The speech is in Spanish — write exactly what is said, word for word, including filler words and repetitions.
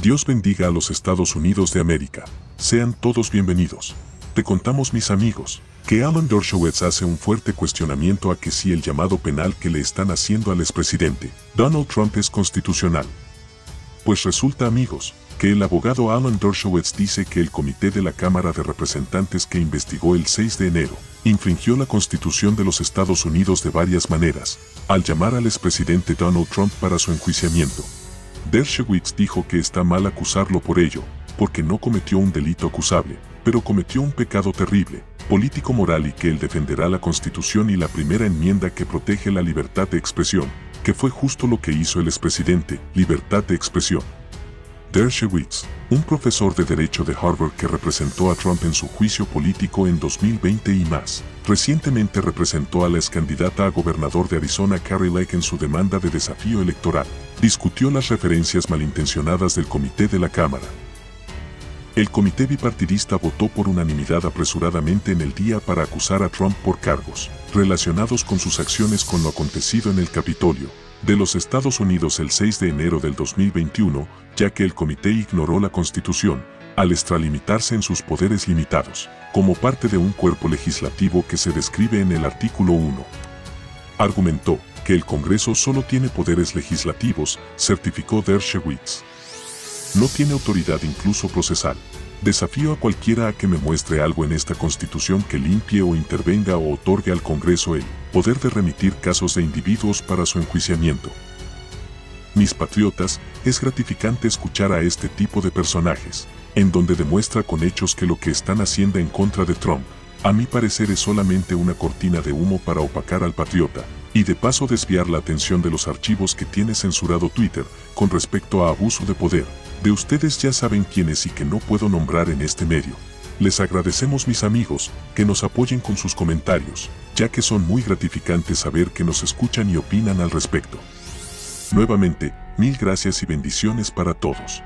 Dios bendiga a los Estados Unidos de América. Sean todos bienvenidos. Te contamos, mis amigos, que Alan Dershowitz hace un fuerte cuestionamiento a que si el llamado penal que le están haciendo al expresidente Donald Trump es constitucional. Pues resulta, amigos, que el abogado Alan Dershowitz dice que el comité de la Cámara de Representantes que investigó el seis de enero infringió la Constitución de los Estados Unidos de varias maneras, al llamar al expresidente Donald Trump para su enjuiciamiento. Dershowitz dijo que está mal acusarlo por ello, porque no cometió un delito acusable, pero cometió un pecado terrible, político-moral, y que él defenderá la Constitución y la primera enmienda que protege la libertad de expresión, que fue justo lo que hizo el expresidente, libertad de expresión. Dershowitz, un profesor de Derecho de Harvard que representó a Trump en su juicio político en dos mil veinte y más, recientemente representó a la excandidata a gobernador de Arizona Carrie Lake en su demanda de desafío electoral, discutió las referencias malintencionadas del Comité de la Cámara. El comité bipartidista votó por unanimidad apresuradamente en el día para acusar a Trump por cargos relacionados con sus acciones con lo acontecido en el Capitolio de los Estados Unidos el seis de enero del dos mil veintiuno, ya que el comité ignoró la Constitución, al extralimitarse en sus poderes limitados, como parte de un cuerpo legislativo que se describe en el artículo uno. Argumentó que el Congreso solo tiene poderes legislativos, certificó Dershowitz. No tiene autoridad incluso procesal. Desafío a cualquiera a que me muestre algo en esta Constitución que limpie o intervenga o otorgue al Congreso el poder de remitir casos de individuos para su enjuiciamiento. Mis patriotas, es gratificante escuchar a este tipo de personajes, en donde demuestra con hechos que lo que están haciendo en contra de Trump, a mi parecer, es solamente una cortina de humo para opacar al patriota, y de paso desviar la atención de los archivos que tiene censurado Twitter con respecto a abuso de poder. De ustedes ya saben quiénes y que no puedo nombrar en este medio. Les agradecemos, mis amigos, que nos apoyen con sus comentarios, ya que son muy gratificantes saber que nos escuchan y opinan al respecto. Nuevamente, mil gracias y bendiciones para todos.